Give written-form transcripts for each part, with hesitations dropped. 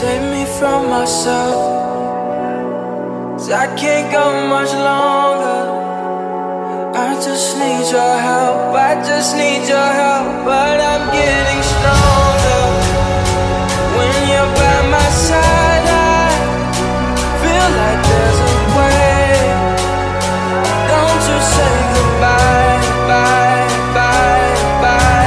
Save me from myself, 'cause I can't go much longer. I just need your help, I just need your help. But I'm getting stronger when you're by my side. I feel like there's a way. Don't you say goodbye, bye, bye, bye.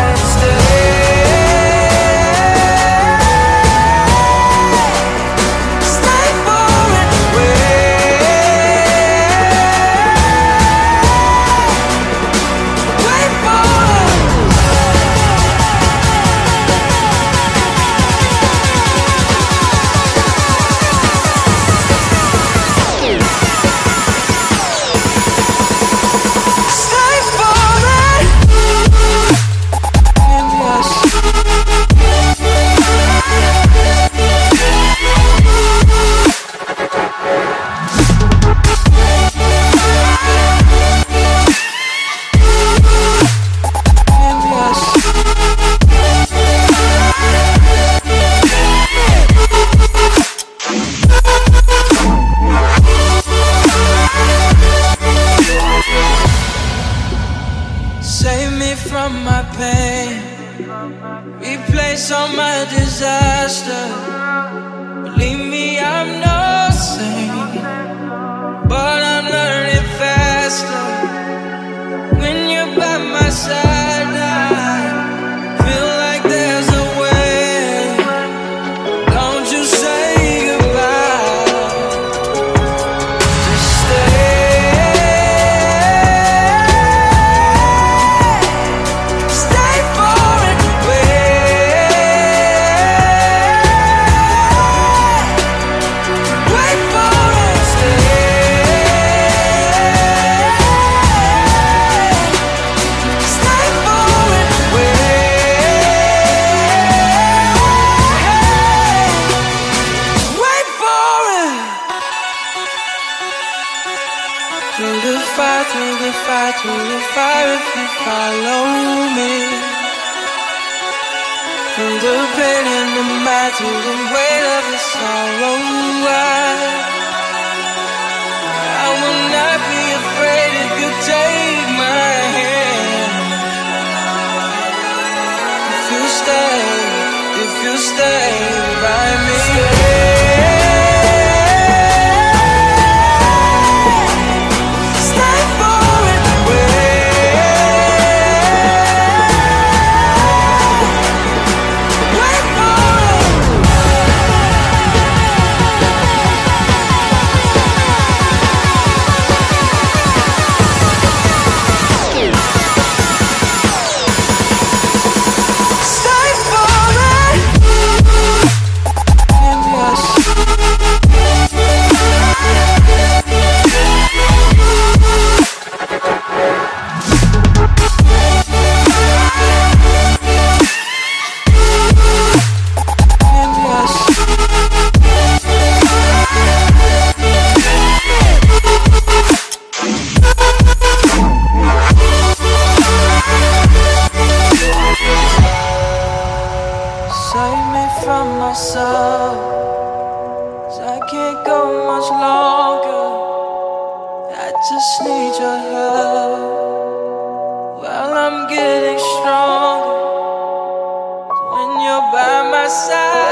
By my side.